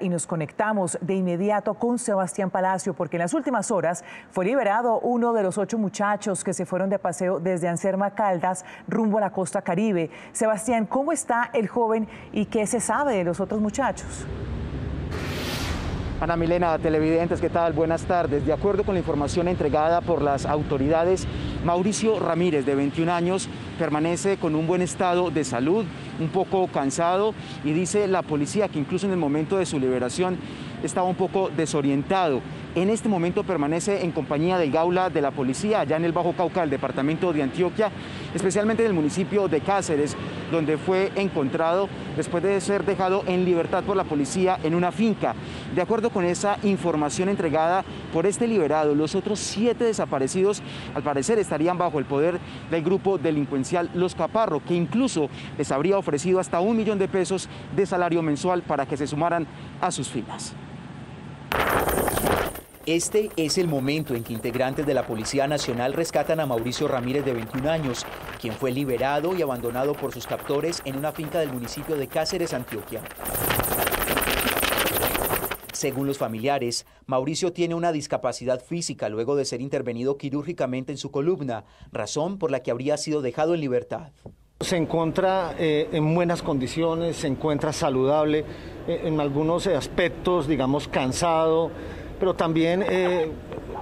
Y nos conectamos de inmediato con Sebastián Palacio, porque en las últimas horas fue liberado uno de los 8 muchachos que se fueron de paseo desde Anserma Caldas rumbo a la costa Caribe. Sebastián, ¿cómo está el joven y qué se sabe de los otros muchachos? Ana Milena, televidentes, ¿qué tal? Buenas tardes. De acuerdo con la información entregada por las autoridades, Mauricio Ramírez, de 21 años, permanece con un buen estado de salud, un poco cansado, y dice la policía que incluso en el momento de su liberación estaba un poco desorientado. En este momento permanece en compañía del GAULA de la policía, allá en el Bajo Cauca, del departamento de Antioquia, especialmente en el municipio de Cáceres, donde fue encontrado después de ser dejado en libertad por la policía en una finca. De acuerdo con esa información entregada por este liberado, los otros 7 desaparecidos al parecer estarían bajo el poder del grupo delincuencial Los Caparros, que incluso les habría ofrecido hasta $1 millón de salario mensual para que se sumaran a sus filas. Este es el momento en que integrantes de la Policía Nacional rescatan a Mauricio Ramírez, de 21 años, quien fue liberado y abandonado por sus captores en una finca del municipio de Cáceres, Antioquia. Según los familiares, Mauricio tiene una discapacidad física luego de ser intervenido quirúrgicamente en su columna, razón por la que habría sido dejado en libertad. Se encuentra en buenas condiciones, se encuentra saludable, en algunos aspectos, digamos, cansado, pero también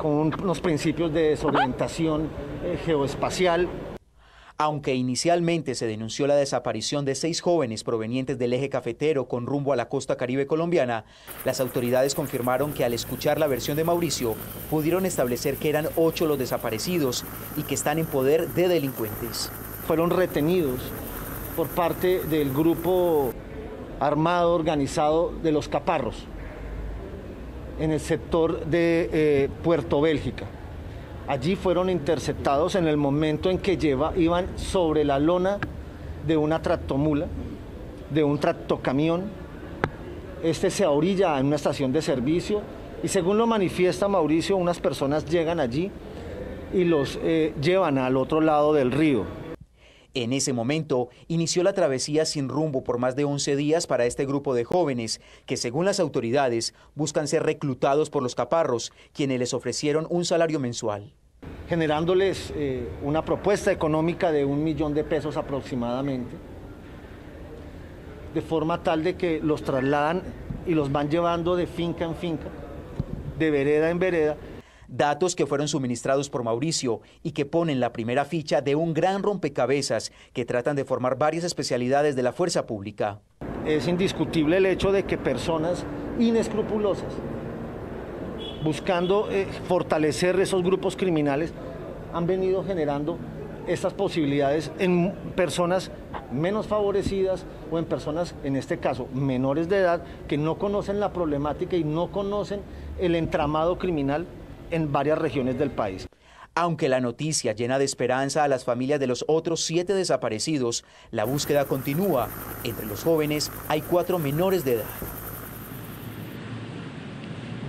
con unos principios de desorientación geoespacial. Aunque inicialmente se denunció la desaparición de 6 jóvenes provenientes del Eje Cafetero con rumbo a la costa Caribe colombiana, las autoridades confirmaron que al escuchar la versión de Mauricio, pudieron establecer que eran 8 los desaparecidos y que están en poder de delincuentes. Fueron retenidos por parte del grupo armado organizado de Los Caparros, en el sector de Puerto Bélgica. Allí fueron interceptados en el momento en que iban sobre la lona de una tractomula, de un tractocamión. Este se orilla en una estación de servicio y, según lo manifiesta Mauricio, unas personas llegan allí y los llevan al otro lado del río. En ese momento, inició la travesía sin rumbo por más de 11 días para este grupo de jóvenes que, según las autoridades, buscan ser reclutados por Los Caparros, quienes les ofrecieron un salario mensual, generándoles una propuesta económica de $1 millón aproximadamente, de forma tal de que los trasladan y los van llevando de finca en finca, de vereda en vereda. Datos que fueron suministrados por Mauricio y que ponen la primera ficha de un gran rompecabezas que tratan de formar varias especialidades de la fuerza pública. Es indiscutible el hecho de que personas inescrupulosas, buscando fortalecer esos grupos criminales, han venido generando estas posibilidades en personas menos favorecidas o en personas, en este caso, menores de edad, que no conocen la problemática y no conocen el entramado criminal en varias regiones del país. Aunque la noticia llena de esperanza a las familias de los otros 7 desaparecidos, la búsqueda continúa. Entre los jóvenes hay 4 menores de edad.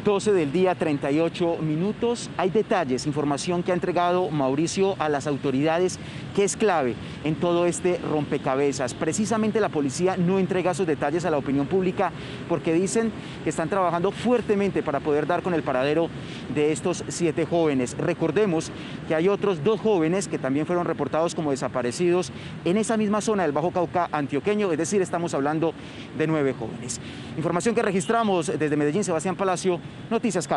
12:38 p.m. Hay detalles, información que ha entregado Mauricio a las autoridades que es clave en todo este rompecabezas. Precisamente la policía no entrega esos detalles a la opinión pública porque dicen que están trabajando fuertemente para poder dar con el paradero de estos 7 jóvenes. Recordemos que hay otros 2 jóvenes que también fueron reportados como desaparecidos en esa misma zona del Bajo Cauca antioqueño, es decir, estamos hablando de 9 jóvenes. Información que registramos desde Medellín, Sebastián Palacio, Noticias Caracol.